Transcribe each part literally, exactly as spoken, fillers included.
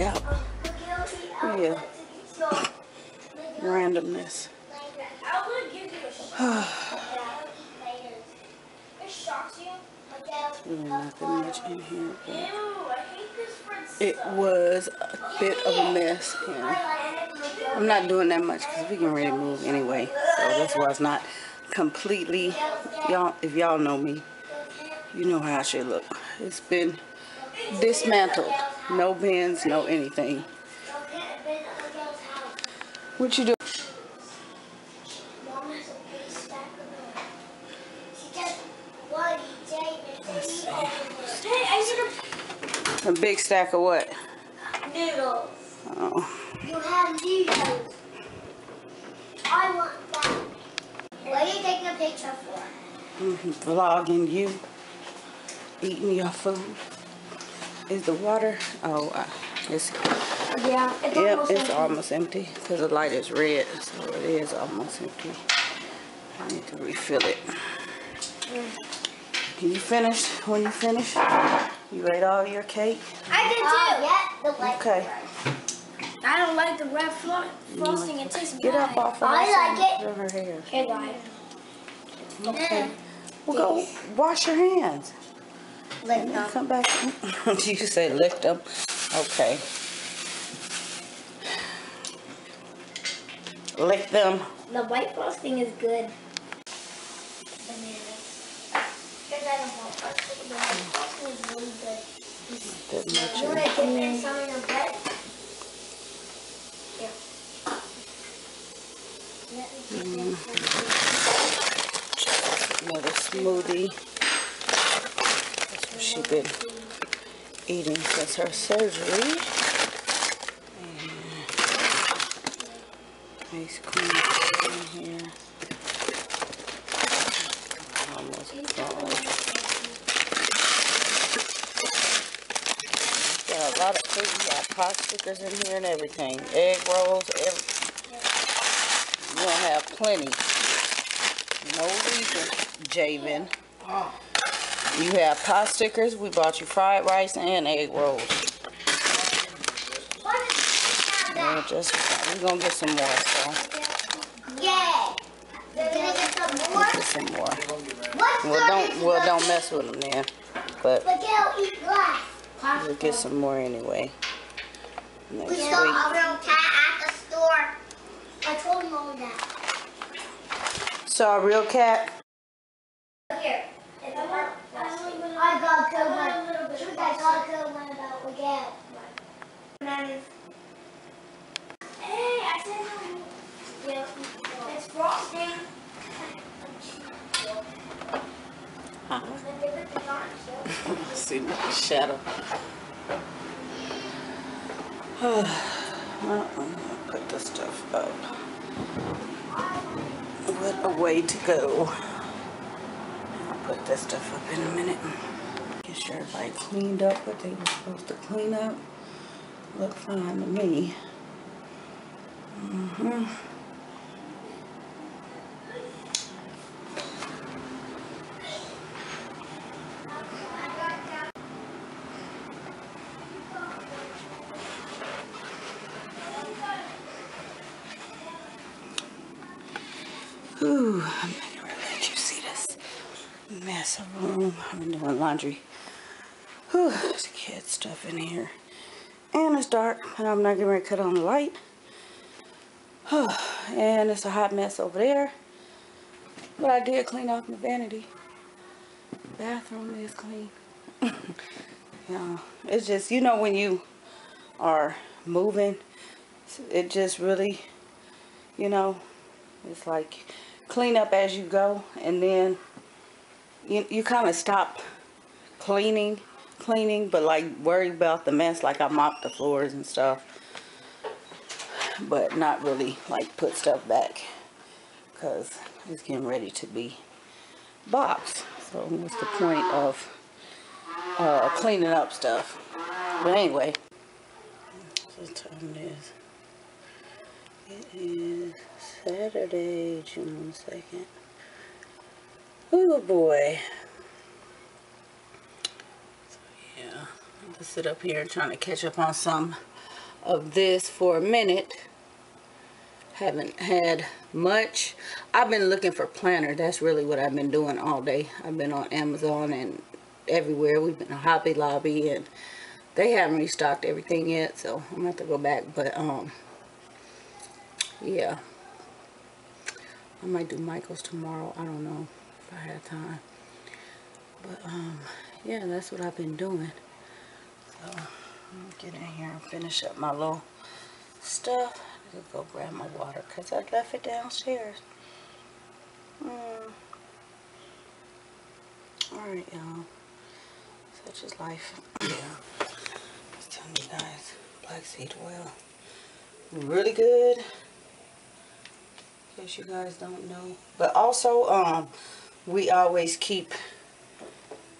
yeah. Yeah. Randomness. There's really nothing much in here, but it was a bit of a mess, and I'm not doing that much because we can already move anyway, so that's why it's not completely, y'all, if y'all know me, you know how I should look. It's been dismantled, no bins, no anything. What you do? A big stack of what? Noodles. Oh. You have noodles. I want that. What are you taking a picture for? Mm-hmm. Vlogging you. Eating your food. Is the water? Oh, uh, it's. Yeah, it's, yep, almost, it's empty. almost empty. Because the light is red, so it is almost empty. I need to refill it. Mm. You finished? When you finish? You ate all your cake? I did too. Oh, yeah, okay. I don't like the red flo frosting. Like it tastes good. Get up off of I like it. Her hair. Right. Okay. Mm. Well, go wash your hands. Lick them. Come back. You say lick them. Okay. Lick them. The white frosting is good. Another smoothie. That's what she's been eating since her surgery. And ice cream in here. Almost gone. A lot of food. We got pot stickers in here and everything. Egg rolls. Every You're going to have plenty. No reason, Javen. You have pot stickers. We bought you fried rice and egg rolls. We're, just, we're going to get some more. So. Yeah. We're going to get some more. Get some more. Well, don't, well, don't mess with them then. But we'll get some more anyway. Next we saw a real cat at the store. I told him all that. Saw a real cat? Here. I got a good one. I got a good one about the cat. Hey, I said no. It's frosting. Huh? I see my shadow. Well, I'm gonna put this stuff up. What a way to go. I'll put this stuff up in a minute. Get sure everybody cleaned up what they were supposed to clean up. Look fine to me. Mm-hmm. Ooh, I'm not gonna let you see this mess of a room. I've been doing laundry. Ooh, there's kid stuff in here. And it's dark, and I'm not gonna cut on the light. Ooh, and it's a hot mess over there. But I did clean off my vanity. Bathroom is clean. Yeah, it's just, you know, when you are moving, it just really, you know, it's like clean up as you go, and then you, you kind of stop cleaning, cleaning, but like worry about the mess. Like I mopped the floors and stuff, but not really like put stuff back because it's getting ready to be boxed. So what's the point of uh, cleaning up stuff? But anyway, what time it is? It is Saturday, June second. Oh boy. So yeah, I'll sit up here trying to catch up on some of this for a minute. Haven't had much. I've been looking for planner. That's really what I've been doing all day. I've been on Amazon and everywhere. We've been to Hobby Lobby and they haven't restocked everything yet, so I'm gonna have to go back. But um yeah, I might do Michael's tomorrow. I don't know if I have time, but um yeah, that's what I've been doing. So I'm gonna get in here and finish up my little stuff. I'll go grab my water because I left it downstairs. Mm. Alright, y'all. Such is life. Yeah. I was telling you guys, black seed oil. Really good. In case you guys don't know. But also, um, we always keep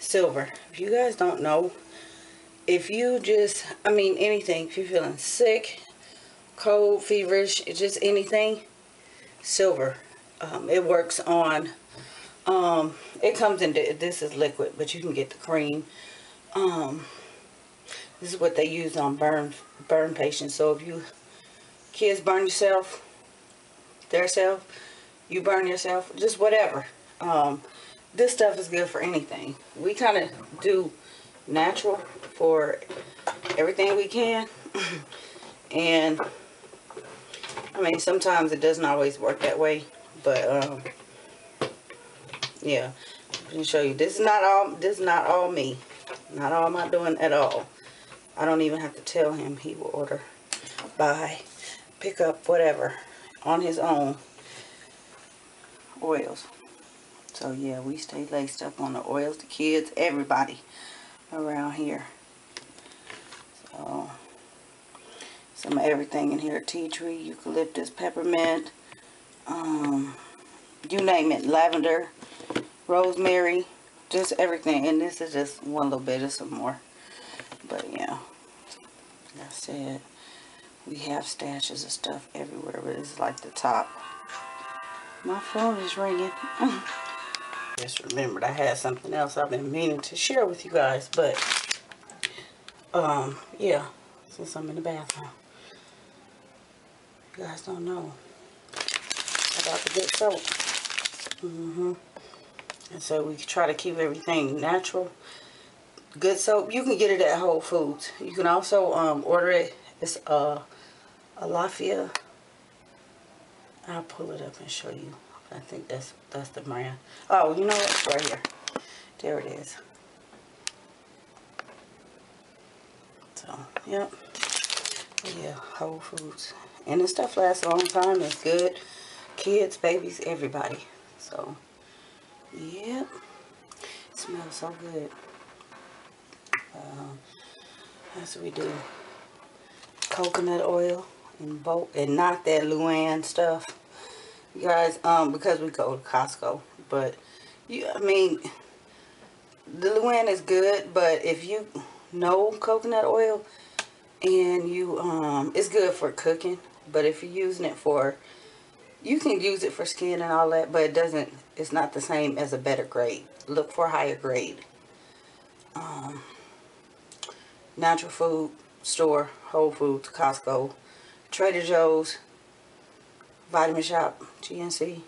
silver. If you guys don't know, if you just, I mean, anything, if you're feeling sick, cold, feverish, it's just anything, silver, um, it works on, um, it comes in, this is liquid, but you can get the cream. Um, this is what they use on burn, burn patients. So if you kids burn yourself, theirself, you burn yourself, just whatever. Um, this stuff is good for anything. We kind of do natural for everything we can. And I mean, sometimes it doesn't always work that way, but um, yeah, let me show you. This is not all. This is not all me. Not all my doing at all. I don't even have to tell him. He will order, buy, pick up, whatever, on his own. Oils. So yeah, we stay laced up on the oils. The kids, everybody around here. So. Some of everything in here, tea tree, eucalyptus, peppermint, um, you name it, lavender, rosemary, just everything. And this is just one little bit of some more. But yeah, like I said, we have stashes of stuff everywhere, but it's like the top. My phone is ringing. Just remembered I had something else I've been meaning to share with you guys, but um, yeah, since I'm in the bathroom. You guys don't know about the good soap. Mm-hmm. And so we try to keep everything natural. Good soap. You can get it at Whole Foods. You can also um, order it. It's uh, Alafia. I'll pull it up and show you. I think that's that's the brand. Oh, you know what? It's right here. There it is. So, yep. Yeah, Whole Foods. And this stuff lasts a long time. It's good. Kids, babies, everybody. So, yep. It smells so good. Um, that's what we do. Coconut oil and bulk, and not that Luann stuff. You guys, um, because we go to Costco. But, you, I mean, the Luann is good, but if you know coconut oil, and you um it's good for cooking, but if you're using it for, you can use it for skin and all that, but it doesn't, it's not the same as a better grade. Look for a higher grade. Um natural food store, Whole Foods, Costco, Trader Joe's, Vitamin Shop, G N C.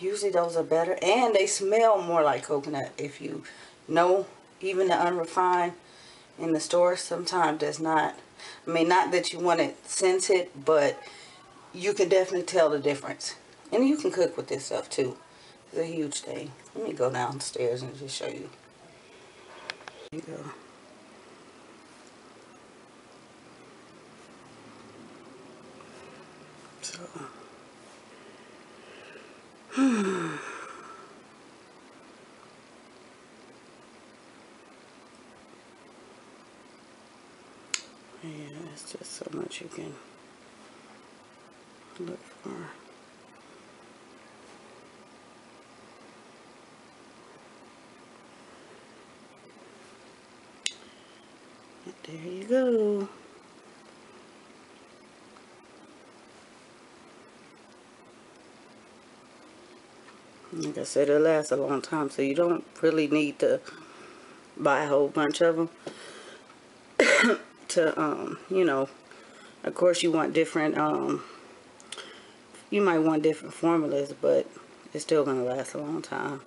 Usually those are better, and they smell more like coconut. If you know, even the unrefined in the store sometimes does not, I mean, not that you want to sense it, but you can definitely tell the difference. And you can cook with this stuff too. It's a huge thing. Let me go downstairs and just show you. Here you go. So. Hmm. Yeah, it's just so much you can look for. But there you go. Like I said, it lasts a long time, so you don't really need to buy a whole bunch of them. to, um, you know, of course you want different, um, you might want different formulas, but it's still going to last a long time.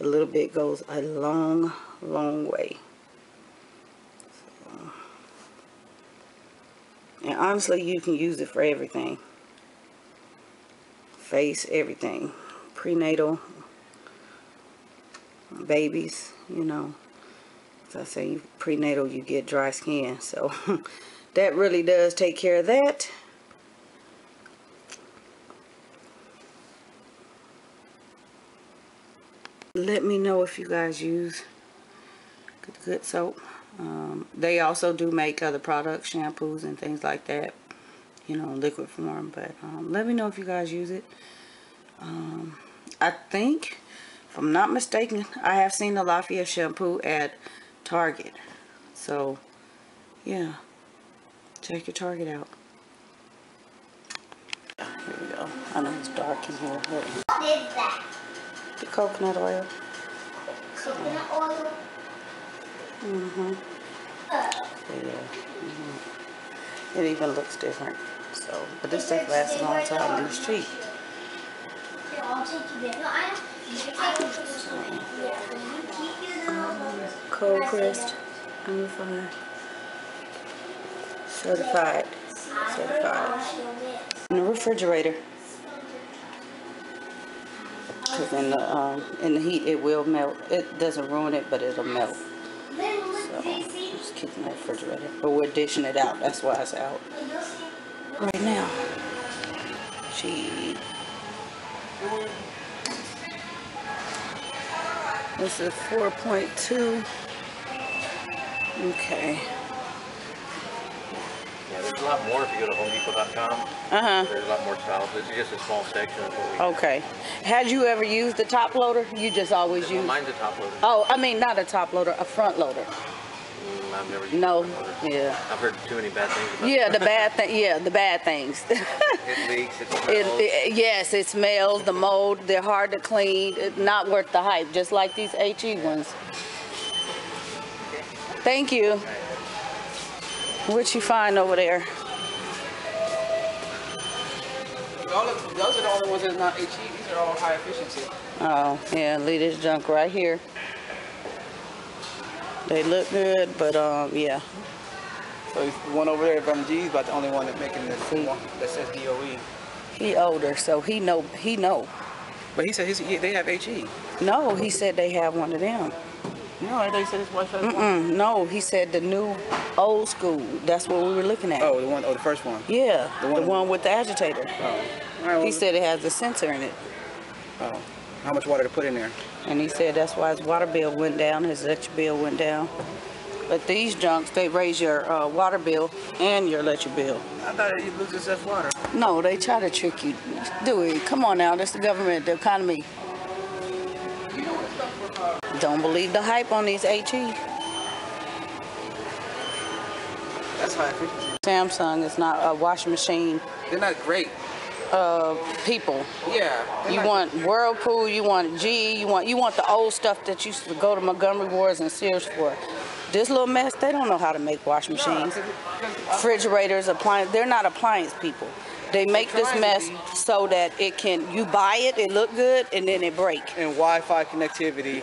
A little bit goes a long, long way. So, and honestly, you can use it for everything. Face, everything. Prenatal, babies, you know. As I say, prenatal, you get dry skin. So that really does take care of that. Let me know if you guys use good, good soap. Um, they also do make other products, shampoos and things like that, you know, liquid form. But um, let me know if you guys use it. Um, I think, if I'm not mistaken, I have seen the Alafia shampoo at Target. So, yeah, check your Target out. Here we go. I know it's dark in here. What is that? The coconut oil. Coconut oil? Mm-hmm. Uh, yeah. Mm-hmm. It even looks different. So, but this stuff lasts a long time and it's cheap. Um, cold pressed. I'm fine. Certified. Certified. In the refrigerator. Because in the um, in the heat it will melt. It doesn't ruin it, but it'll melt. So just keep it in the refrigerator. But we're dishing it out. That's why it's out right now. Gee. This is four point two. Okay. Yeah, there's a lot more if you go to Home Depot dot com. Uh-huh. There's a lot more styles. This is just a small section of what we okay. Use. Had you ever used the top loader? You just always use. Well, mine's a top loader. Oh, I mean not a top loader, a front loader. Mm, I've never used no. A front loader. Yeah. I've heard too many bad things about yeah, the bad thing. Yeah, the bad things. It leaks. It smells. It, it, yes, it smells. The mold. They're hard to clean. Not worth the hype. Just like these H E ones. Thank you. What you find over there? Those are the only ones that are not H E. These are all high efficiency. Oh, yeah. Leave this junk right here. They look good, but um, yeah. So the one over there from G E is about the only one that's making this he, one that says D O E. He older, so he know. He know. But he said his, yeah, they have H E. No, he said they have one of them. No, they said his wife has mm -mm, one. No, he said the new old school. That's what we were looking at. Oh, the one, oh, the first one. Yeah, the one, the one with the agitator. Oh. Right, he said it has a sensor in it. Oh, how much water to put in there? And he said that's why his water bill went down, his electric bill went down. But these junks, they raise your uh, water bill and your electric bill. I thought you lose yourself water. No, they try to trick you. Do it. Come on now, that's the government, the economy. Don't believe the hype on these H E. That's high efficiency. Samsung is not a washing machine. They're not great. Uh, people. Yeah. You want great. Whirlpool. You want G E. You want you want the old stuff that you used to go to Montgomery Ward and Sears for. This little mess. They don't know how to make washing machines, refrigerators, appliances. They're not appliance people. They make this mess so that it can, you buy it, it look good, and then it break. And Wi-Fi connectivity.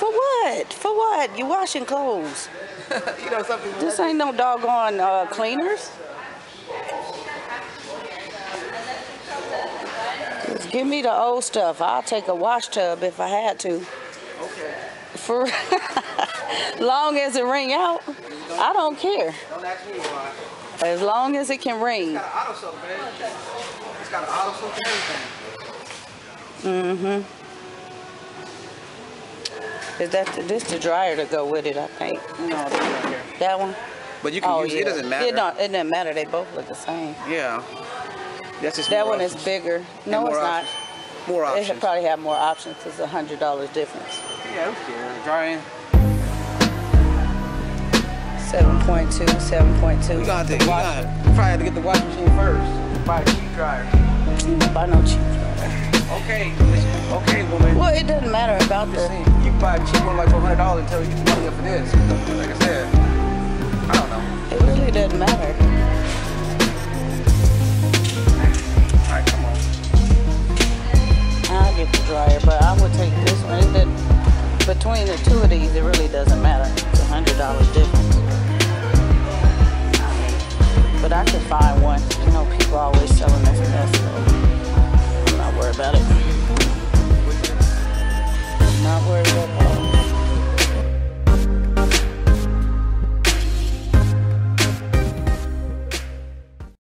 For what? For what? You washing clothes. You know something. This ain't no doggone uh, cleaners. Just give me the old stuff. I'll take a wash tub if I had to. Okay. For long as it ring out, I don't care. Don't ask me why. As long as it can ring. It's got an auto soap, man. It's got an auto soap and everything. Mm-hmm. Is that the, this the dryer to go with it, I think? No, that's right here. That one? But you can oh, use yeah. it. It doesn't matter. It, don't, it doesn't matter. They both look the same. Yeah. That's just that one options. Is bigger. No, it's options. Not. More options. It should probably have more options because it's one hundred dollars difference. Yeah, okay. Drying. seven point two, seven point two. We're going to have to, probably have to get the washing machine first. Buy a cheap dryer. Buy no cheap dryer. Okay, okay, woman. Well, it doesn't matter about the... You can buy a cheap one like four hundred dollars until you get money up for this. Like I said. I don't know. It really doesn't matter. All right, come on. I'll get the dryer, but I would take this one. It did, between the two of these, it really doesn't matter. It's a hundred dollar difference. But I could find one. You know, people always sell